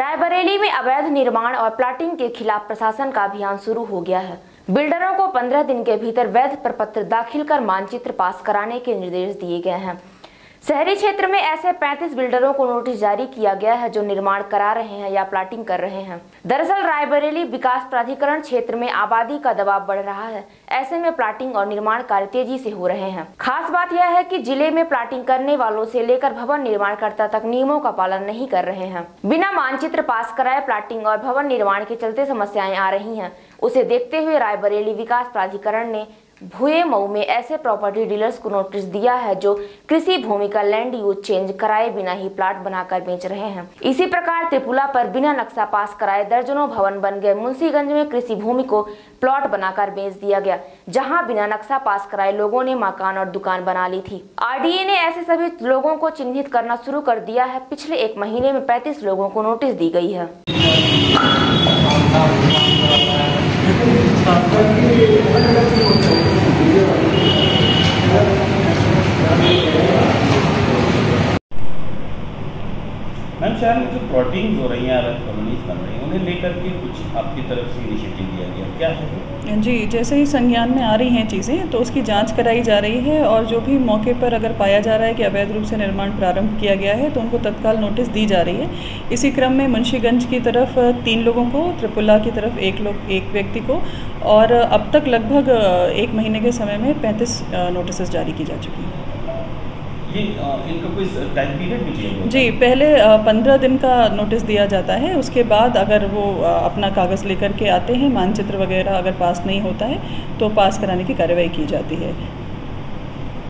रायबरेली में अवैध निर्माण और प्लाटिंग के खिलाफ प्रशासन का अभियान शुरू हो गया है। बिल्डरों को 15 दिन के भीतर वैध प्रपत्र दाखिल कर मानचित्र पास कराने के निर्देश दिए गए हैं। शहरी क्षेत्र में ऐसे 35 बिल्डरों को नोटिस जारी किया गया है जो निर्माण करा रहे हैं या प्लाटिंग कर रहे हैं। दरअसल रायबरेली विकास प्राधिकरण क्षेत्र में आबादी का दबाव बढ़ रहा है, ऐसे में प्लाटिंग और निर्माण कार्य तेजी से हो रहे हैं। खास बात यह है कि जिले में प्लाटिंग करने वालों से लेकर भवन निर्माणकर्ता तक नियमों का पालन नहीं कर रहे हैं। बिना मानचित्र पास कराए प्लाटिंग और भवन निर्माण के चलते समस्याएं आ रही है। उसे देखते हुए रायबरेली विकास प्राधिकरण ने भुए मऊ में ऐसे प्रॉपर्टी डीलर्स को नोटिस दिया है जो कृषि भूमि का लैंड यूज चेंज कराए बिना ही प्लाट बनाकर बेच रहे हैं। इसी प्रकार त्रिपुला पर बिना नक्शा पास कराए दर्जनों भवन बन गए। मुंशीगंज में कृषि भूमि को प्लॉट बनाकर बेच दिया गया, जहां बिना नक्शा पास कराए लोगों ने मकान और दुकान बना ली थी। आरडीए ने ऐसे सभी लोगों को चिन्हित करना शुरू कर दिया है। पिछले एक महीने में 35 लोगों को नोटिस दी गयी है। मैम शहर में जो प्लॉटिंग हो रही हैं, अवैध कॉलोनीज बन रही हैं, उन्हें लेकर के कुछ आपकी तरफ से इनिशिएटिव लिया गया क्या है? जी, जैसे ही संज्ञान में आ रही हैं चीज़ें तो उसकी जांच कराई जा रही है और जो भी मौके पर अगर पाया जा रहा है कि अवैध रूप से निर्माण प्रारंभ किया गया है तो उनको तत्काल नोटिस दी जा रही है। इसी क्रम में मुंशीगंज की तरफ 3 लोगों को, त्रिपुला की तरफ एक व्यक्ति को और अब तक लगभग एक महीने के समय में 35 नोटिस जारी की जा चुकी हैं। इनका कोई टाइम पीरियड भी? जी, पहले 15 दिन का नोटिस दिया जाता है। उसके बाद अगर वो अपना कागज़ लेकर के आते हैं, मानचित्र वगैरह अगर पास नहीं होता है तो पास कराने की कार्रवाई की जाती है।